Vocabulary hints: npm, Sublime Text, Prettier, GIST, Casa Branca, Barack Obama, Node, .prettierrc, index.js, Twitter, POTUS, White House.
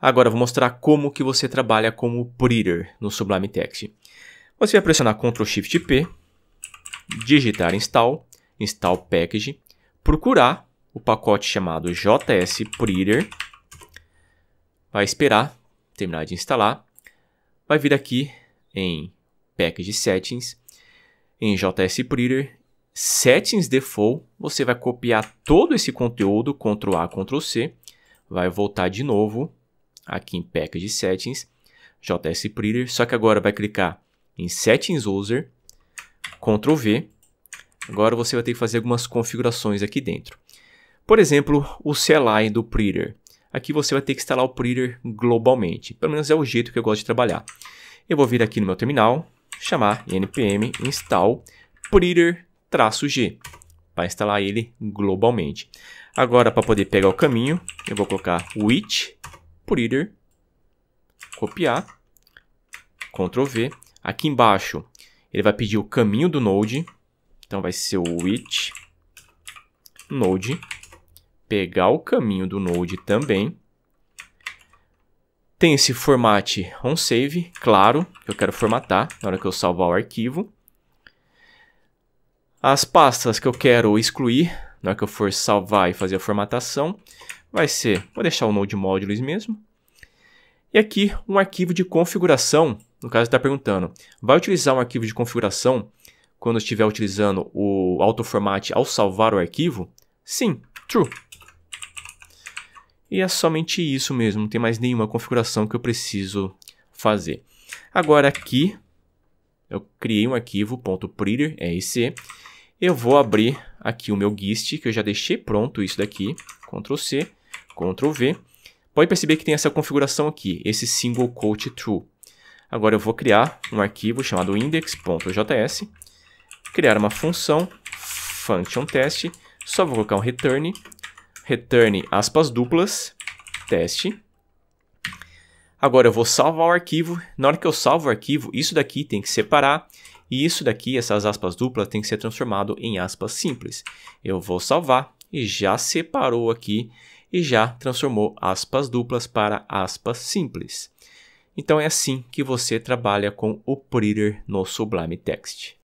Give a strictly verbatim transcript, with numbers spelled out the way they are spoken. Agora eu vou mostrar como que você trabalha como Prettier no Sublime Text. Você vai pressionar control shift P, digitar install, install package, procurar o pacote chamado J S Prettier, vai esperar terminar de instalar, vai vir aqui em package settings, em J S Prettier, settings default, você vai copiar todo esse conteúdo, control A, control C, vai voltar de novo aqui em Package Settings, J S Prettier, só que agora vai clicar em Settings User, control V. Agora você vai ter que fazer algumas configurações aqui dentro. Por exemplo, o C L I do Prettier. Aqui você vai ter que instalar o Prettier globalmente. Pelo menos é o jeito que eu gosto de trabalhar. Eu vou vir aqui no meu terminal, chamar npm install prettier traço G. Vai instalar ele globalmente. Agora, para poder pegar o caminho, eu vou colocar which Prettier, copiar, control V, aqui embaixo ele vai pedir o caminho do Node, então vai ser o which Node, pegar o caminho do Node também, tem esse format on save, claro, que eu quero formatar na hora que eu salvar o arquivo, as pastas que eu quero excluir na hora que eu for salvar e fazer a formatação, vai ser, vou deixar o Node Modules mesmo. E aqui um arquivo de configuração, no caso está perguntando, vai utilizar um arquivo de configuração quando estiver utilizando o autoformat ao salvar o arquivo? Sim, true. E é somente isso mesmo, não tem mais nenhuma configuração que eu preciso fazer. Agora aqui, eu criei um arquivo .prettierrc, eu vou abrir aqui o meu GIST, que eu já deixei pronto isso daqui, control C. control V, pode perceber que tem essa configuração aqui, esse single quote true. Agora eu vou criar um arquivo chamado index ponto J S, criar uma função, function test, só vou colocar um return, return aspas duplas, teste. Agora eu vou salvar o arquivo, na hora que eu salvo o arquivo, isso daqui tem que separar, e isso daqui, essas aspas duplas, tem que ser transformado em aspas simples. Eu vou salvar e já separou aqui, e já transformou aspas duplas para aspas simples. Então é assim que você trabalha com o Prettier no Sublime Text.